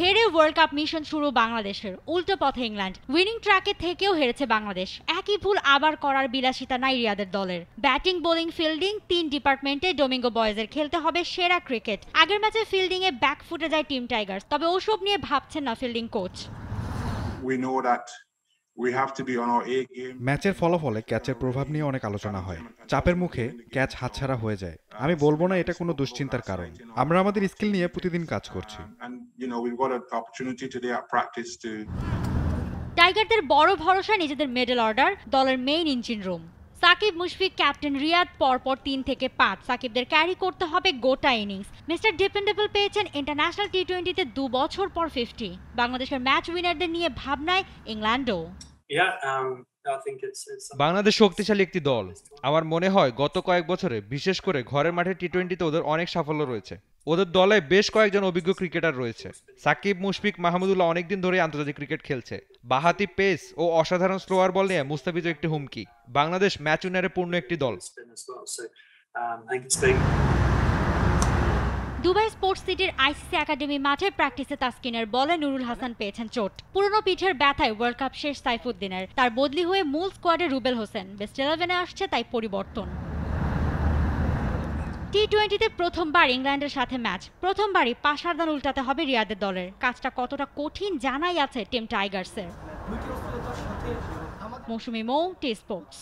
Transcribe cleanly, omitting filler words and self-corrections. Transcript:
হেরে world cup mission শুরু বাংলাদেশের, উল্টো পথে ইংল্যান্ড। উইনিং ট্র্যাকে থেকেও হেরেছে বাংলাদেশ। একই ভুল আবার করার বিলাসিতা নাই রিয়াদের দলের। ব্যাটিং, বোলিং, ফিল্ডিং তিন ডিপার্টমেন্টে ডোমিঙ্গো বয়েজের খেলতে হবে সেরা ক্রিকেট। আগের ম্যাচে ফিল্ডিং এ ব্যাক ফুটে যায় টিম টাইগার্স, তবে ওসব নিয়ে ভাবছেন না ফিল্ডিং কোচ। ম্যাচের ফলাফলে ক্যাচের প্রভাব নিয়ে অনেক আলোচনা হয়। চাপের মুখে ক্যাচ হাতছাড়া হয়ে যায়। আমি বলবো না এটা কোনো দুশ্চিন্তার কারণ। আমরা আমাদের স্কিল নিয়ে প্রতিদিন কাজ করছি। টাইগারদের বড় ভরসা নিজেদের মিডল অর্ডার, দলের main engine room. Shakib, Mushfiq, captain Riyad পরপর 3 থেকে 5 সাকিবদের ক্যারি করতে হবে গোটা ইনিংস। মিস্টার ডিপেন্ডেবল পেয়েছেন ইন্টারন্যাশনাল টি-20তে 2 বছর পর 50। বাংলাদেশের ম্যাচ উইনারদের নিয়ে ভাবনায় ইংল্যান্ডও। বাংলাদেশ শক্তিশালী একটি দল। আমার মনে হয় গত কয়েক বছরে বিশেষ করে ঘরের মাঠে টি-20তে ওদের অনেক সাফল্য রয়েছে। ওদের দলে বেশ কয়েকজন অভিজ্ঞ ক্রিকেটার রয়েছে। সাকিব, মুশফিক, মাহমুদুল্লাহ অনেকদিন ধরে আন্তর্জাতিক ক্রিকেট খেলছে। বাহাতি পেস ও অসাধারণ স্লোয়ার বল নিয়ে মুস্তাফিজুর একটি হুমকি। বাংলাদেশ ম্যাচ উইনারে পূর্ণ একটি দল। দুবাই স্পোর্টস সিটির আইসিসি একাডেমি মাঠে প্র্যাকটিসে তাসকিনের বলে নুরুল হাসান পেয়েছেন চোট। পুরনো পিঠের ব্যথায় ওয়ার্ল্ড কাপ শেষ সাইফুদ্দিনের। তার বদলি হয়ে মূল স্কোয়াডে রুবেল হোসেন। বেস্ট 11-এ আসছে তাই পরিবর্তন। টি-20তে প্রথমবার ইংল্যান্ডের সাথে ম্যাচ, প্রথমবারই পাশারদান উল্টাতে হবে রিয়াদের দলের। কাজটা কতটা কঠিন জানাই আছে টিম টাইগার্সের। মৌসুমী মৌ, টি স্পোর্টস।